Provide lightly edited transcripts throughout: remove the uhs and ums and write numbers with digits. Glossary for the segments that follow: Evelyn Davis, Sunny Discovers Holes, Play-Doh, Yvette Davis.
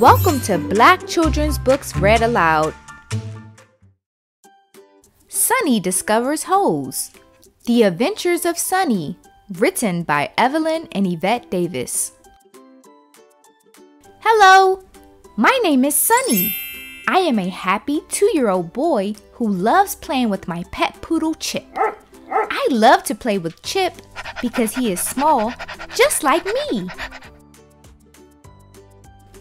Welcome to Black Children's Books Read Aloud. Sunny Discovers Holes. The Adventures of Sunny, written by Evelyn and Yvette Davis. Hello, my name is Sunny. I am a happy 2-year-old boy who loves playing with my pet poodle Chip. I love to play with Chip because he is small, just like me.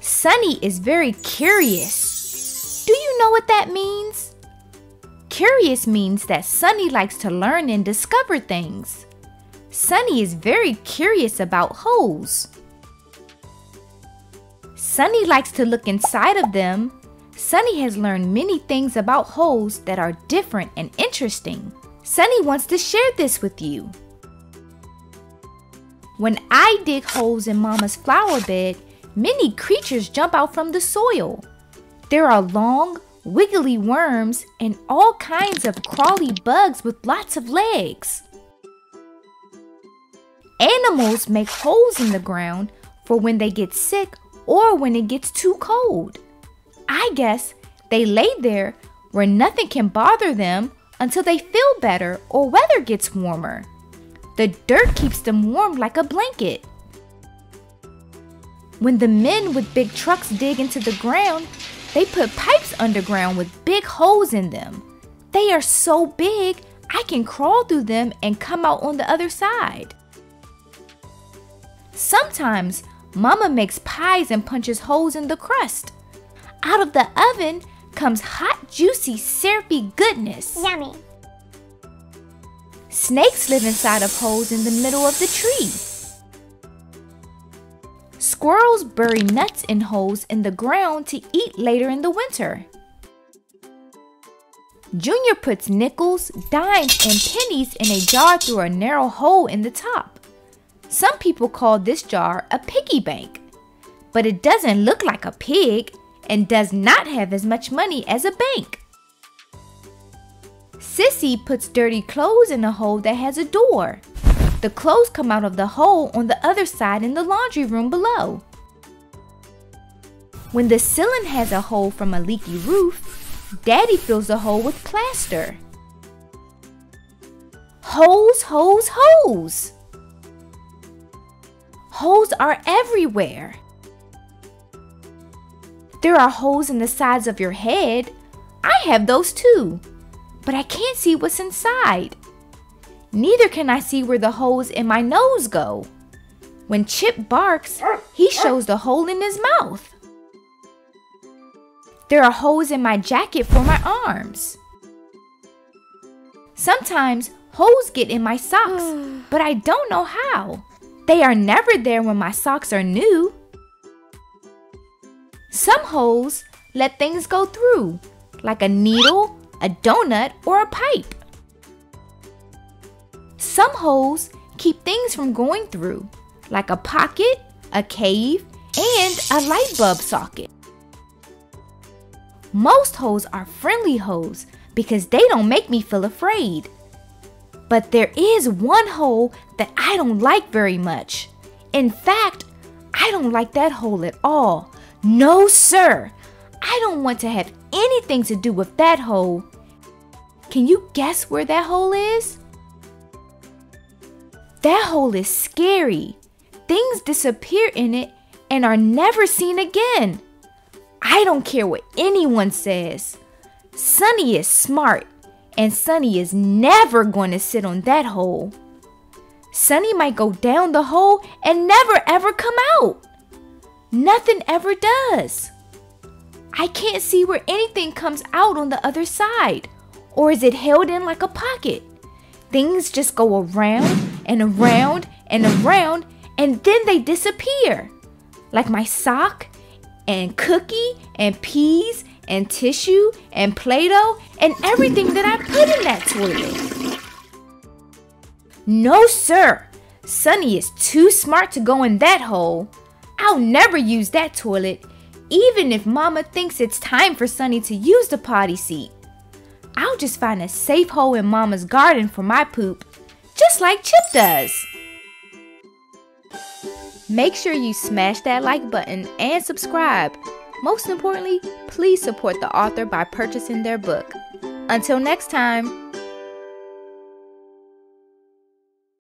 Sunny is very curious. Do you know what that means? Curious means that Sunny likes to learn and discover things. Sunny is very curious about holes. Sunny likes to look inside of them. Sunny has learned many things about holes that are different and interesting. Sunny wants to share this with you. When I dig holes in Mama's flower bed, many creatures jump out from the soil. There are long, wiggly worms and all kinds of crawly bugs with lots of legs. Animals make holes in the ground for when they get sick or when it gets too cold. I guess they lay there where nothing can bother them until they feel better or weather gets warmer. The dirt keeps them warm like a blanket. When the men with big trucks dig into the ground, they put pipes underground with big holes in them. They are so big, I can crawl through them and come out on the other side. Sometimes, Mama makes pies and punches holes in the crust. Out of the oven comes hot, juicy, syrupy goodness. Yummy! Snakes live inside of holes in the middle of the tree. Squirrels bury nuts in holes in the ground to eat later in the winter. Junior puts nickels, dimes, and pennies in a jar through a narrow hole in the top. Some people call this jar a piggy bank, but it doesn't look like a pig and does not have as much money as a bank. Sissy puts dirty clothes in a hole that has a door. The clothes come out of the hole on the other side in the laundry room below. When the ceiling has a hole from a leaky roof, Daddy fills the hole with plaster. Holes, holes, holes! Holes are everywhere. There are holes in the sides of your head. I have those too, but I can't see what's inside. Neither can I see where the holes in my nose go. When Chip barks, he shows the hole in his mouth. There are holes in my jacket for my arms. Sometimes holes get in my socks, but I don't know how. They are never there when my socks are new. Some holes let things go through, like a needle, a donut, or a pipe. Some holes keep things from going through, like a pocket, a cave, and a light bulb socket. Most holes are friendly holes because they don't make me feel afraid. But there is one hole that I don't like very much. In fact, I don't like that hole at all. No, sir. I don't want to have anything to do with that hole. Can you guess where that hole is? That hole is scary. Things disappear in it and are never seen again. I don't care what anyone says. Sunny is smart, and Sunny is never going to sit on that hole. Sunny might go down the hole and never ever come out. Nothing ever does. I can't see where anything comes out on the other side, or is it held in like a pocket? Things just go around and around and around, and then they disappear. Like my sock and cookie and peas and tissue and Play-Doh and everything that I put in that toilet. No, sir. Sunny is too smart to go in that hole. I'll never use that toilet, even if Mama thinks it's time for Sunny to use the potty seat. I'll just find a safe hole in Mama's garden for my poop, just like Chip does. Make sure you smash that like button and subscribe. Most importantly, please support the author by purchasing their book. Until next time.